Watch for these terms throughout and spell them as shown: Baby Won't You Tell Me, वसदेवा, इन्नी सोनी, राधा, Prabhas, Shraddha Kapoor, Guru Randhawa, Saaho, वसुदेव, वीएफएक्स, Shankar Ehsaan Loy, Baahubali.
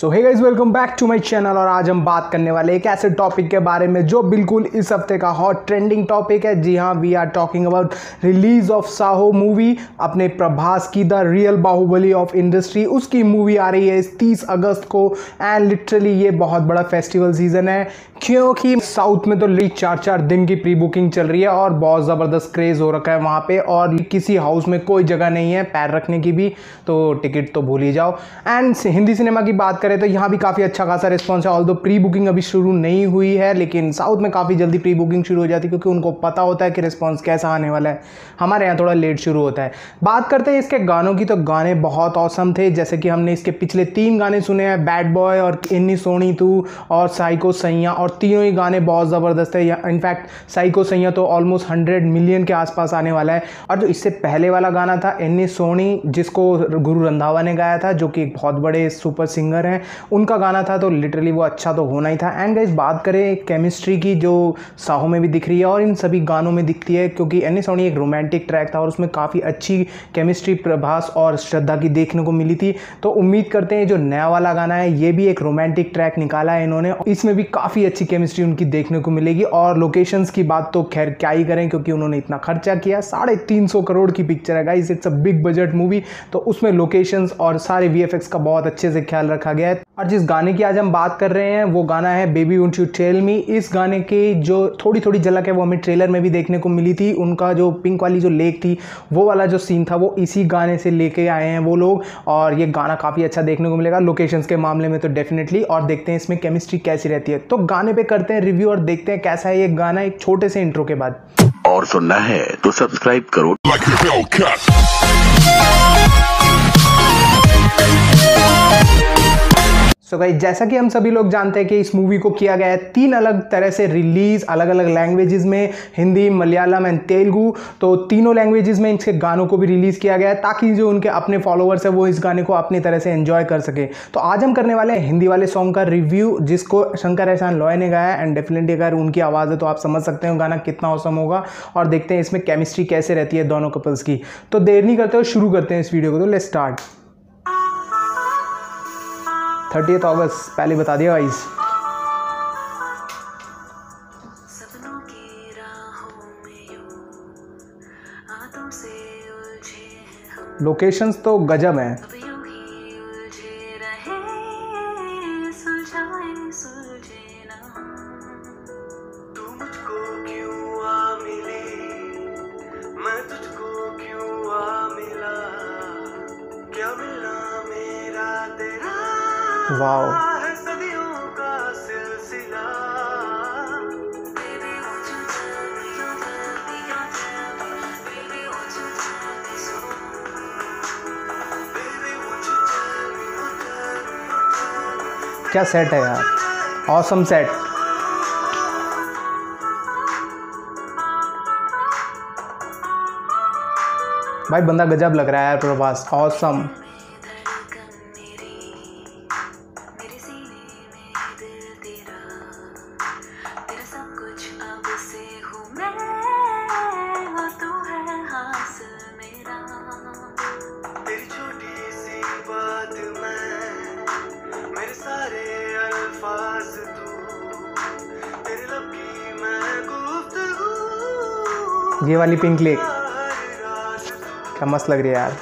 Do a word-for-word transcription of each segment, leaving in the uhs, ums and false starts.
So hey guys, welcome back to my channel. और आज हम बात करने वाले एक ऐसे टॉपिक के बारे में जो बिल्कुल इस हफ्ते का हॉट ट्रेंडिंग टॉपिक है। जी हाँ, we are talking about release of Saaho movie, अपने प्रभास की the real Baahubali of industry. उसकी मूवी आ रही है इस तीस अगस्त को एंड लिटरली ये बहुत बड़ा फेस्टिवल सीजन है, क्योंकि साउथ में तो लीग चार चार दिन की प्री बुकिंग चल रही है और बहुत ज़बरदस्त क्रेज़ हो रखा है वहाँ पे, और किसी हाउस में कोई जगह नहीं है पैर रखने की भी, तो टिकट तो भूल ही जाओ। एंड हिंदी सिनेमा की बात करें तो यहाँ भी काफ़ी अच्छा खासा रिस्पॉन्स है। ऑल्दो प्री बुकिंग अभी शुरू नहीं हुई है, लेकिन साउथ में काफ़ी जल्दी प्री बुकिंग शुरू हो जाती है क्योंकि उनको पता होता है कि रिस्पॉन्स कैसा आने वाला है। हमारे यहाँ थोड़ा लेट शुरू होता है। बात करते हैं इसके गानों की, तो गाने बहुत औसम थे। जैसे कि हमने इसके पिछले तीन गाने सुने हैं, बैड बॉय और इन्नी सोनी तू और साइको सैया, और तीनों ही गाने बहुत ज़बरदस्त है। इनफैक्ट साइको सैया तो ऑलमोस्ट हंड्रेड मिलियन के आसपास आने वाला है। और जो इससे पहले वाला गाना था इन्नी सोनी, जिसको गुरु रंधावा ने गाया था, जो कि एक बहुत बड़े सुपर सिंगर हैं, उनका गाना था, तो लिटरली वो अच्छा तो होना ही था। एंड गाइस, बात करें केमिस्ट्री की, जो साहो में भी दिख रही है और इन सभी गानों में दिखती है, क्योंकि इन्नी सोनी एक रोमांटिक ट्रैक था और उसमें काफ़ी अच्छी केमिस्ट्री प्रभास और श्रद्धा की देखने को मिली थी। तो उम्मीद करते हैं जो नया वाला गाना है ये भी एक रोमांटिक ट्रैक निकाला है इन्होंने, इसमें भी काफ़ी अच्छी केमिस्ट्री उनकी देखने को मिलेगी। और लोकेशंस की बात तो खैर क्या ही करें, क्योंकि उन्होंने इतना खर्चा किया, साढ़े तीन सौ करोड़ की पिक्चर है guys, it's a big budget movie, तो उसमें लोकेशंस और सारे वीएफएक्स का बहुत अच्छे से ख्याल रखा गया है। और जिस गाने की आज हम बात कर रहे हैं वो गाना है baby won't you tell me. इस गाने की जो थोड़ी थोड़ी झलक है वो हमें ट्रेलर में भी देखने को मिली थी। उनका जो पिंक वाली जो लेक थी वो वाला जो सीन था वो इसी गाने से लेके आए हैं वो लोग, और ये गाना काफ़ी अच्छा देखने को मिलेगा लोकेशंस के मामले में तो डेफिनेटली। और देखते हैं इसमें केमिस्ट्री कैसी रहती है। तो गाने पे करते हैं रिव्यू और देखते हैं कैसा है ये गाना एक छोटे से इंट्रो के बाद। और सुनना है तो सब्सक्राइब करो। तो गाइस, जैसा कि हम सभी लोग जानते हैं कि इस मूवी को किया गया है तीन अलग तरह से रिलीज़, अलग अलग लैंग्वेजेस में, हिंदी, मलयालम एंड तेलुगू। तो तीनों लैंग्वेजेस में इसके गानों को भी रिलीज़ किया गया है ताकि जो उनके अपने फॉलोअर्स हैं वो इस गाने को अपनी तरह से एंजॉय कर सके। तो आज हम करने वाले हैं हिंदी वाले सॉन्ग का रिव्यू, जिसको शंकर एहसान लॉय ने गाया एंड डेफिनेटली अगर उनकी आवाज़ है तो आप समझ सकते हो गाना कितना औसम होगा। और देखते हैं इसमें केमिस्ट्री कैसे रहती है दोनों कपल्स की। तो देर नहीं करते हुए शुरू करते हैं इस वीडियो को, तो लेट्स स्टार्ट। थर्टीएथ अगस्त पहले बता दिया गाइस। सपनों की राहों में यूं आंखों से उलझे हैं। लोकेशंस तो गजब हैं। वाओ, क्या सेट है यार, ऑसम सेट। भाई बंदा गजब लग रहा है यार प्रभास, ऑसम। ये वाली पिंक लेक क्या मस्त लग रही है यार।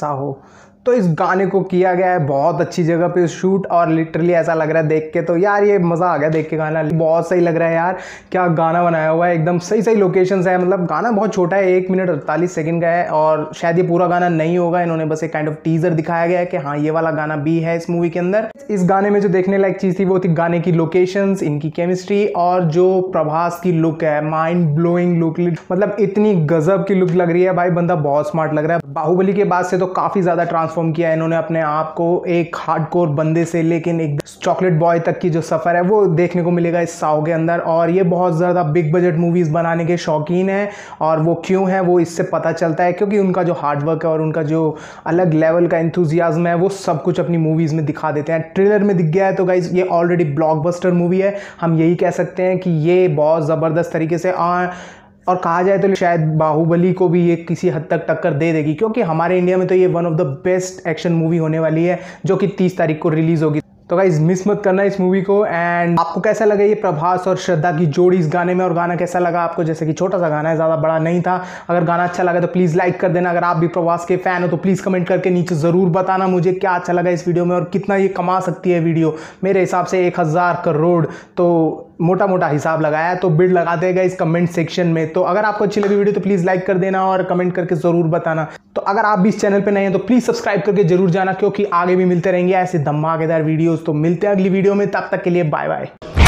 साहो, तो इस गाने को किया गया है बहुत अच्छी जगह पे शूट, और लिटरली ऐसा लग रहा है देख के तो यार ये मज़ा आ गया देख के, गाना बहुत सही लग रहा है यार, क्या गाना बनाया हुआ है, एकदम सही सही लोकेशंस है। मतलब गाना बहुत छोटा है, एक मिनट अड़तालीस सेकंड का है और शायद ये पूरा गाना नहीं होगा, इन्होंने बस एक काइंड ऑफ टीज़र दिखाया गया है कि हाँ ये वाला गाना भी है इस मूवी के अंदर। इस गाने में जो देखने लायक चीज़ थी वो थी गाने की लोकेशंस, इनकी केमिस्ट्री और जो प्रभास की लुक है, माइंड ब्लोइंग लुक, मतलब इतनी गजब की लुक लग रही है भाई, बंदा बहुत स्मार्ट लग रहा है। बाहुबली के बाद से तो काफ़ी ज़्यादा ट्रांस ट्रांसफॉर्म किया है इन्होंने अपने आप को एक हार्डकोर बंदे से, लेकिन एक चॉकलेट बॉय तक की जो सफ़र है वो देखने को मिलेगा इस साहो के अंदर। और ये बहुत ज़्यादा बिग बजट मूवीज़ बनाने के शौकीन हैं, और वो क्यों हैं वो इससे पता चलता है, क्योंकि उनका जो हार्डवर्क है और उनका जो अलग लेवल का एंथुजियाज्म है वो सब कुछ अपनी मूवीज़ में दिखा देते हैं। ट्रेलर में दिख गया है तो गाइज़ ये ऑलरेडी ब्लॉकबस्टर मूवी है, हम यही कह सकते हैं कि ये बहुत ज़बरदस्त तरीके से आ, और कहा जाए तो शायद बाहुबली को भी ये किसी हद तक टक्कर दे देगी, क्योंकि हमारे इंडिया में तो ये one of the best action movie होने वाली है जो कि तीस तारीख को रिलीज़ होगी। तो गाइज मिस मत करना इस मूवी को। एंड आपको कैसा लगा ये प्रभास और श्रद्धा की जोड़ी इस गाने में, और गाना कैसा लगा आपको? जैसे कि छोटा सा गाना है, ज़्यादा बड़ा नहीं था। अगर गाना अच्छा लगा तो प्लीज़ लाइक कर देना। अगर आप भी प्रभास के फैन हो तो प्लीज़ कमेंट करके नीचे ज़रूर बताना मुझे क्या अच्छा लगा इस वीडियो में और कितना ये कमा सकती है वीडियो। मेरे हिसाब से एक हज़ार करोड़ तो मोटा मोटा हिसाब लगाया, तो बिड लगा देगा इस कमेंट सेक्शन में। तो अगर आपको अच्छी लगी वीडियो तो प्लीज़ लाइक कर देना और कमेंट करके ज़रूर बताना। तो अगर आप भी इस चैनल पे नए हैं तो प्लीज़ सब्सक्राइब करके जरूर जाना, क्योंकि आगे भी मिलते रहेंगे ऐसे धमाकेदार वीडियोस। तो मिलते हैं अगली वीडियो में, तब तक के लिए बाय बाय।